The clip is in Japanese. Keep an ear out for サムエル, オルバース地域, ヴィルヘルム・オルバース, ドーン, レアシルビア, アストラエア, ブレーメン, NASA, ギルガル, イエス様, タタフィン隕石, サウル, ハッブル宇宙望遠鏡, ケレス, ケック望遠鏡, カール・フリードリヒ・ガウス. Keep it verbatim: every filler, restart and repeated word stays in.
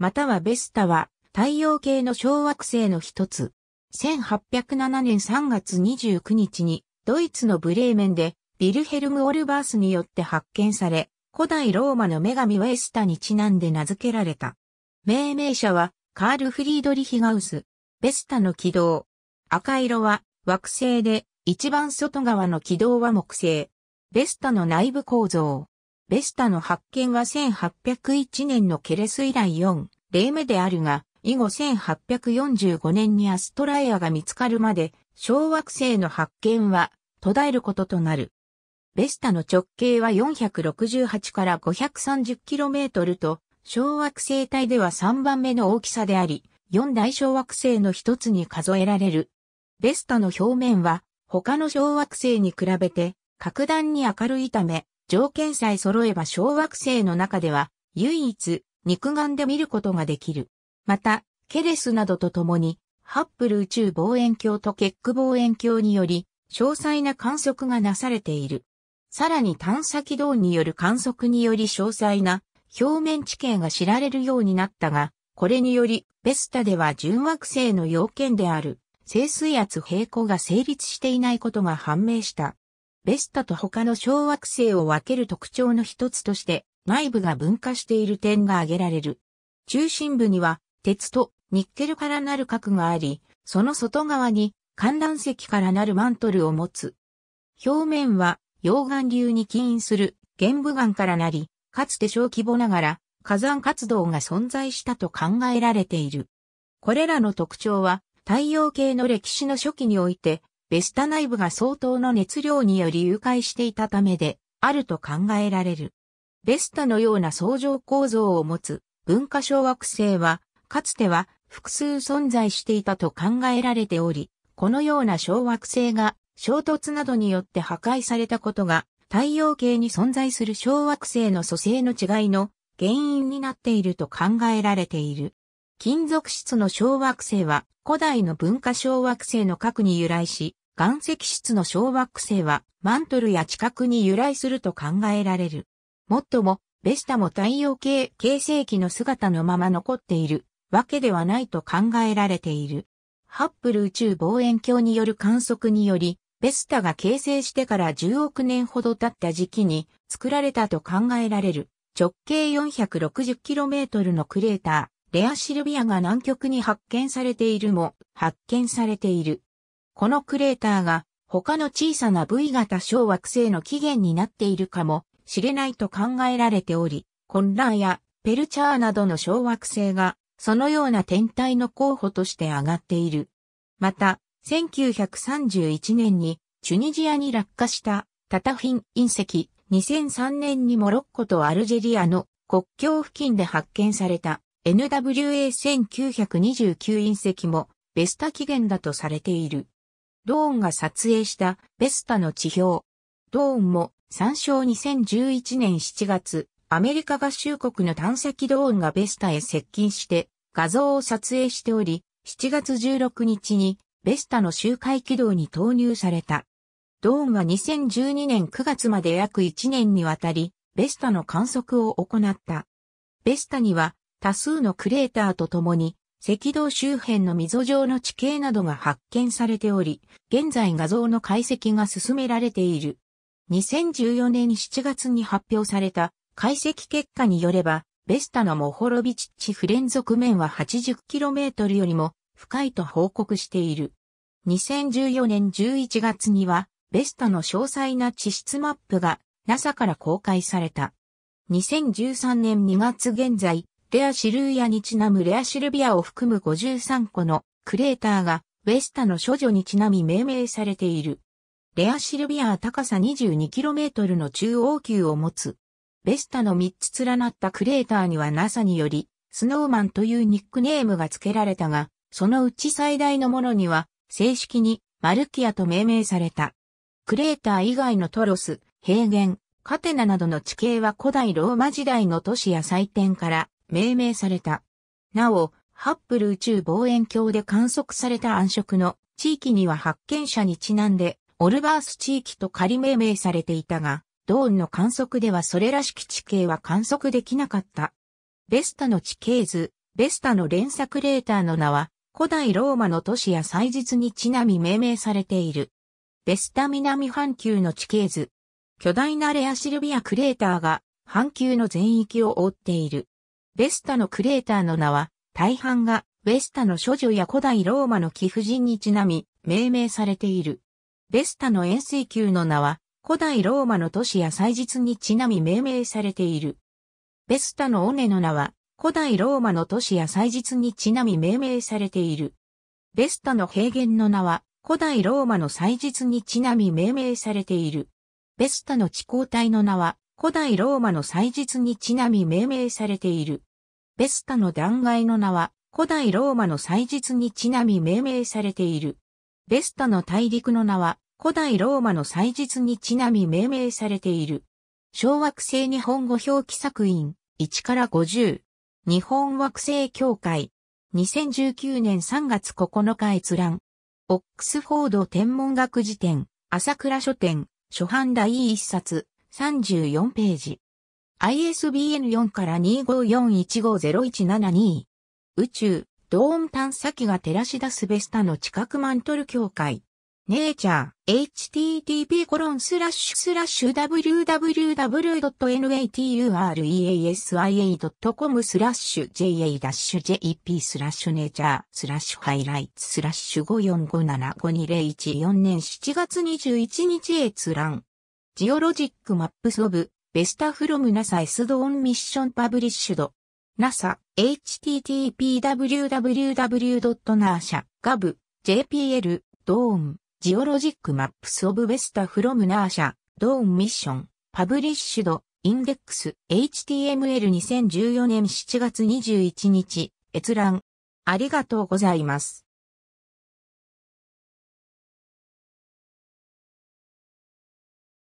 またはベスタは太陽系の小惑星の一つ。せんはっぴゃくななねんさんがつにじゅうくにちにドイツのブレーメンでヴィルヘルム・オルバースによって発見され、古代ローマの女神ウェスタにちなんで名付けられた。命名者はカール・フリードリヒ・ガウス。ベスタの軌道。赤色は惑星で、一番外側の軌道は木星。ベスタの内部構造。ベスタの発見はせんはっぴゃくいちねんのケレス以来よんれいめであるが、以後せんはっぴゃくよんじゅうごねんにアストラエアが見つかるまで、小惑星の発見は途絶えることとなる。ベスタの直径はよんひゃくろくじゅうはちからごひゃくさんじゅうキロメートルと、小惑星帯ではさんばんめの大きさであり、四大小惑星の一つに数えられる。ベスタの表面は他の小惑星に比べて格段に明るいため、条件さえ揃えば小惑星の中では唯一肉眼で見ることができる。また、ケレスなどと共にハッブル宇宙望遠鏡とケック望遠鏡により詳細な観測がなされている。さらに探査軌道による観測により詳細な表面地形が知られるようになったが、これによりベスタでは準惑星の要件である静水圧平衡が成立していないことが判明した。ベスタと他の小惑星を分ける特徴の一つとして内部が分化している点が挙げられる。中心部には鉄とニッケルからなる核があり、その外側に観覧石からなるマントルを持つ。表面は溶岩流に起因する玄武岩からなり、かつて小規模ながら火山活動が存在したと考えられている。これらの特徴は、太陽系の歴史の初期において、ベスタ内部が相当の熱量により融解していたためで、あると考えられる。ベスタのような層状構造を持つ分化小惑星は、かつては複数存在していたと考えられており、このような小惑星が衝突などによって破壊されたことが、太陽系に存在する小惑星の組成の違いの原因になっていると考えられている。金属質の小惑星は、古代の分化小惑星の核に由来し、岩石質の小惑星はマントルや地殻に由来すると考えられる。もっとも、ベスタも太陽系形成期の姿のまま残っているわけではないと考えられている。ハッブル宇宙望遠鏡による観測により、ベスタが形成してからじゅうおくねんほど経った時期に作られたと考えられる直径 よんひゃくろくじゅうキロメートル のクレーター。レアシルビアが南極に発見されているも発見されている。このクレーターが他の小さな ブイ 型小惑星の起源になっているかもしれないと考えられており、コンラーやペルチャーなどの小惑星がそのような天体の候補として挙がっている。また、せんきゅうひゃくさんじゅういちねんにチュニジアに落下したタタフィン隕石、にせんさんねんにモロッコとアルジェリアの国境付近で発見された。エヌダブリューエーせんきゅうひゃくにじゅうきゅう 隕石もベスタ起源だとされている。ローンが撮影したベスタの地表。ローンも参照にせんじゅういちねんしちがつ、アメリカ合衆国の探査機ドーンがベスタへ接近して画像を撮影しており、しちがつじゅうろくにちにベスタの周回軌道に投入された。ドーンはにせんじゅうにねんくがつまで約いちねんにわたり、ベスタの観測を行った。ベスタには、多数のクレーターとともに、赤道周辺の溝状の地形などが発見されており、現在画像の解析が進められている。にせんじゅうよねんしちがつに発表された解析結果によれば、ベスタのモホロビチッチフ連続面は はちじゅうキロメートル よりも深いと報告している。にせんじゅうよねんじゅういちがつには、ベスタの詳細な地質マップが ナサ から公開された。にせんじゅうさんねんにがつ現在、レアシルビアにちなむレアシルビアを含むごじゅうさんこのクレーターがウェスタの処女にちなみ命名されている。レアシルビアは高さ にじゅうにキロメートル の中央級を持つ。ベスタのみっつ連なったクレーターには ナサ によりスノーマンというニックネームが付けられたが、そのうち最大のものには正式にマルキアと命名された。クレーター以外のトロス、平原、カテナなどの地形は古代ローマ時代の都市や祭典から命名された。なお、ハッブル宇宙望遠鏡で観測された暗色の地域には発見者にちなんで、オルバース地域と仮命名されていたが、ドーンの観測ではそれらしき地形は観測できなかった。ベスタの地形図、ベスタの連鎖クレーターの名は、古代ローマの都市や祭日にちなみ命名されている。ベスタ南半球の地形図。巨大なレアシルビアクレーターが、半球の全域を覆っている。ベスタのクレーターの名は、大半が、ベスタの処女や古代ローマの貴婦人にちなみ、命名されている。ベスタの円錐球の名は、古代ローマの都市や祭日にちなみ命名されている。ベスタの尾根の名は、古代ローマの都市や祭日にちなみ命名されている。ベスタの平原の名は、古代ローマの祭日にちなみ命名されている。ベスタの地溝帯の名は、古代ローマの祭日にちなみ命名されている。ベスタの断崖の名は、古代ローマの祭日にちなみ命名されている。ベスタの大陸の名は、古代ローマの祭日にちなみ命名されている。小惑星日本語表記作品、いちからごじゅう。日本惑星協会。にせんじゅうきゅうねんさんがつここのか閲覧。オックスフォード天文学辞典、朝倉書店、初版第一冊、さんじゅうよんページ。アイエスビーエヌよんからにーごーよんいちごーぜろいちななに。宇宙、ドーム探査機が照らし出すベスタの地殻マントル境界。ネイチャー、エイチティーティーピーコロンスラッシュスラッシュダブリューダブリューダブリュードットエヌエイティーユーアールイーエーエスアイエードットコムスラッシュジェイエイダッシュジェイピースラッシュネイチャースラッシュごーよんごーななごーにーゼロいちよんねんしちがつにじゅういちにち閲覧。ジオロジックマップスオブ、ベスタフロム NASA S ドーンミッションパブリッシュド。NASA、エイチティーティーピーダブリューダブリューダブリュードットナーシャドットガブドットジェイピーエル、ドーム、ジオロジックマップスオブベスタフロムナーシャ、ドームミッション、パブリッシュド、インデックス、エイチティーエムエルにせんじゅうよねんしちがつにじゅういちにち、閲覧。ありがとうございます。